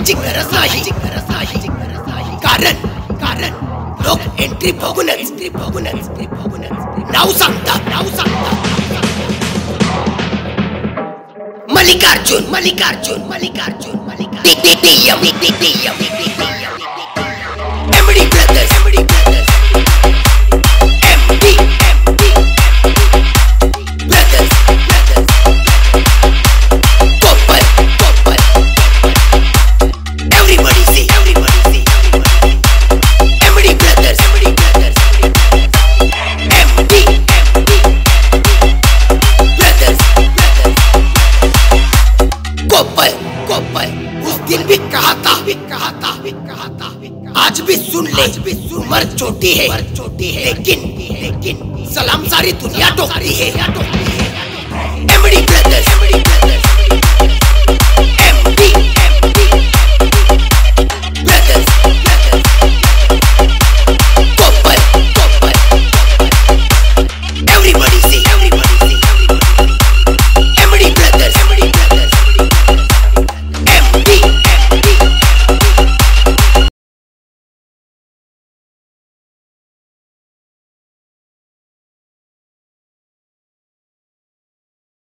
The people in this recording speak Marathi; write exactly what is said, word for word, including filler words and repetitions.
माझी गरज नाही कारण कारण लोक एंट्री बघून एंट्री बघून एंट्री बघून नाव सांगतात नाव सांगतात मलिकार्जुन मलिकार्जुन मलिकार्जुन मलिकार्जुन छोटी है, छोटी है, लेकिन लेकिन सलाम सारी दुनिया टोकती है।